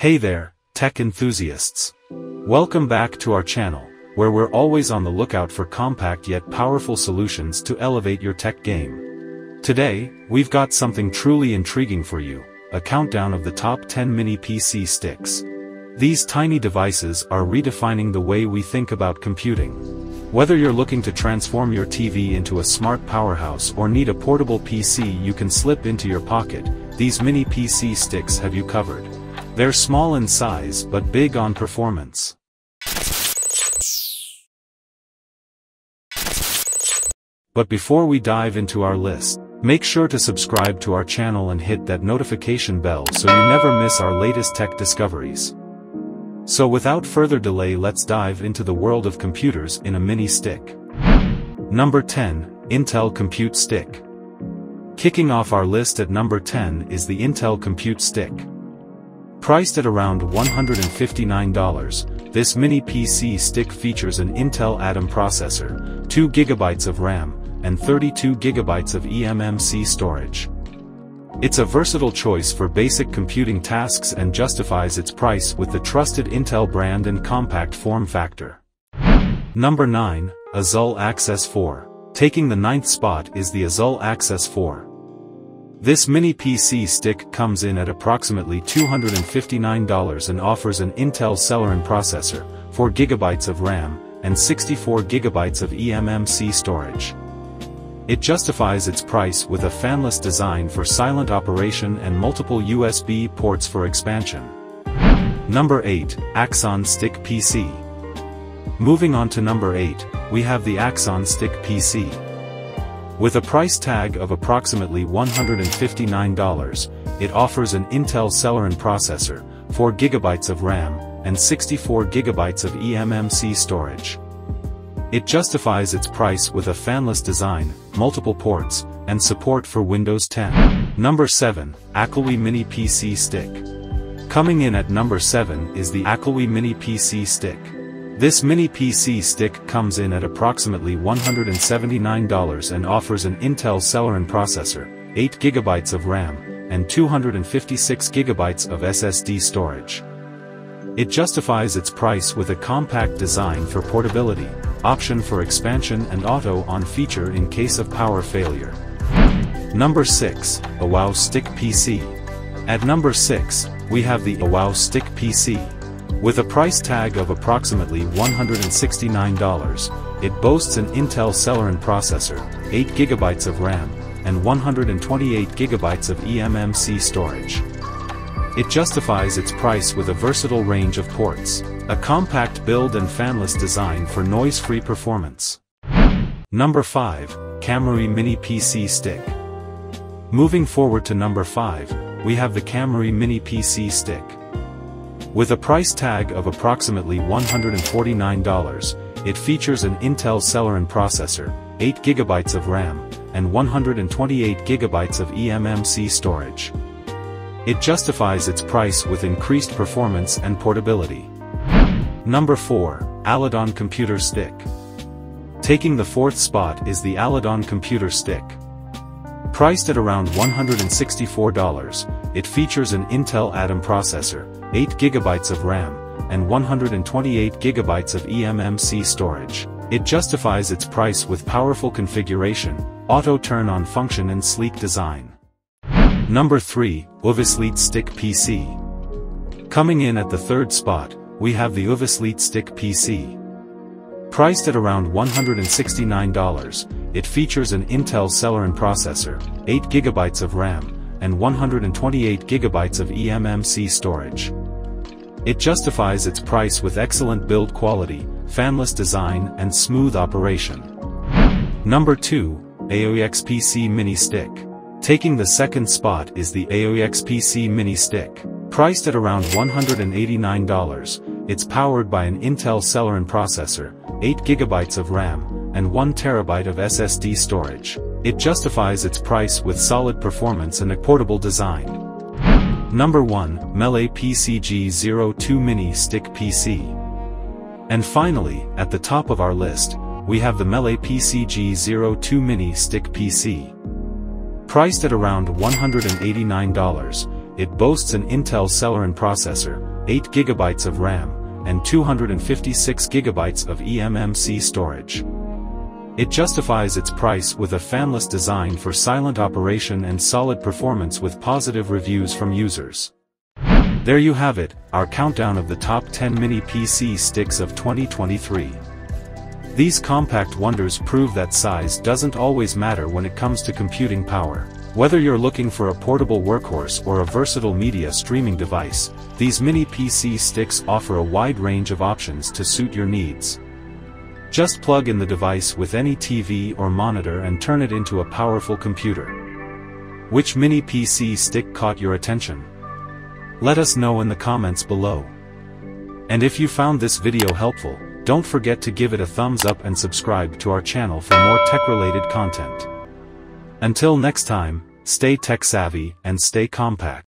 Hey there, tech enthusiasts. Welcome back to our channel, where we're always on the lookout for compact yet powerful solutions to elevate your tech game. Today, we've got something truly intriguing for you, a countdown of the top 10 mini PC sticks. These tiny devices are redefining the way we think about computing. Whether you're looking to transform your TV into a smart powerhouse or need a portable PC you can slip into your pocket, these mini PC sticks have you covered. They're small in size but big on performance. But before we dive into our list, make sure to subscribe to our channel and hit that notification bell so you never miss our latest tech discoveries. So without further delay, let's dive into the world of computers in a mini stick. Number 10, Intel Compute Stick. Kicking off our list at number 10 is the Intel Compute Stick. Priced at around $159, this mini PC stick features an Intel Atom processor, 2 GB of RAM, and 32 GB of eMMC storage. It's a versatile choice for basic computing tasks and justifies its price with the trusted Intel brand and compact form factor. Number 9, Azulle Access4. Taking the 9th spot is the Azulle Access4. This mini PC stick comes in at approximately $259 and offers an Intel Celeron processor, 4 GB of RAM, and 64 GB of eMMC storage. It justifies its price with a fanless design for silent operation and multiple USB ports for expansion. Number 8, Axon Stick PC. Moving on to number 8, we have the Axon Stick PC. With a price tag of approximately $159, it offers an Intel Celeron processor, 4 GB of RAM, and 64 GB of eMMC storage. It justifies its price with a fanless design, multiple ports, and support for Windows 10. Number 7, Acowi Mini PC Stick. Coming in at number 7 is the Acowi Mini PC Stick. This mini PC stick comes in at approximately $179 and offers an Intel Celeron processor, 8 GB of RAM, and 256 GB of SSD storage. It justifies its price with a compact design for portability, option for expansion and auto-on feature in case of power failure. Number 6, AWOW Stick PC. At number 6, we have the AWOW Stick PC. With a price tag of approximately $169, it boasts an Intel Celeron processor, 8 GB of RAM, and 128 GB of eMMC storage. It justifies its price with a versatile range of ports, a compact build and fanless design for noise-free performance. Number 5, Camry Mini PC Stick. Moving forward to number 5, we have the Camry Mini PC Stick. With a price tag of approximately $149, it features an Intel Celeron processor, 8 GB of RAM, and 128 GB of eMMC storage. It justifies its price with increased performance and portability. Number 4, Aladdin Computer Stick. Taking the 4th spot is the Aladdin Computer Stick. Priced at around $164, it features an Intel Atom processor, 8 GB of RAM, and 128 GB of eMMC storage. It justifies its price with powerful configuration, auto turn-on function and sleek design. Number 3, OUVISLITE Stick PC. Coming in at the 3rd spot, we have the OUVISLITE Stick PC. Priced at around $169, it features an Intel Celeron processor, 8 GB of RAM, and 128 GB of eMMC storage. It justifies its price with excellent build quality, fanless design and smooth operation. Number 2, AOXPC Mini Stick. Taking the 2nd spot is the AOXPC Mini Stick. Priced at around $189, it's powered by an Intel Celeron processor, 8 GB of RAM, and 1 TB of SSD storage. It justifies its price with solid performance and a portable design. Number 1, Mele PCG-02 Mini Stick PC. And finally, at the top of our list, we have the Mele PCG-02 Mini Stick PC. Priced at around $189, It boasts an Intel Celeron processor, 8 GB of RAM, and 256 GB of eMMC storage. It justifies its price with a fanless design for silent operation and solid performance with positive reviews from users. There you have it, our countdown of the top 10 mini PC sticks of 2023. These compact wonders prove that size doesn't always matter when it comes to computing power. Whether you're looking for a portable workhorse or a versatile media streaming device, these mini PC sticks offer a wide range of options to suit your needs. Just plug in the device with any TV or monitor and turn it into a powerful computer. Which mini PC stick caught your attention? Let us know in the comments below. And if you found this video helpful, don't forget to give it a thumbs up and subscribe to our channel for more tech-related content. Until next time, stay tech-savvy and stay compact.